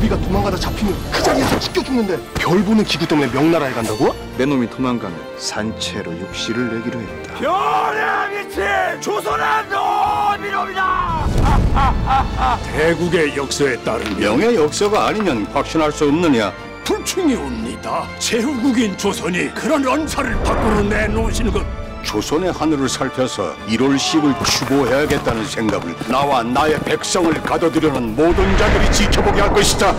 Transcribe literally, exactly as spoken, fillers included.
노비가 도망가다 잡히면 그 자리에서 죽여 죽는데 별 보는 기구 때문에 명나라에 간다고? 내 놈이 도망가면 산채로 육시를 내기로 했다. 별의 미친 조선한 노비놈이다! 대국의 역사에 따르면 명의 역사가 아니면 확신할 수 없느냐? 불충이옵니다. 제후국인 조선이 그런 언사를 밖으로 내놓으시는 것. 조선의 하늘을 살펴서 일월십을 추구해야겠다는 생각을 나와 나의 백성을 가둬두려는 모든 자들이 지켜보게 할 것이다.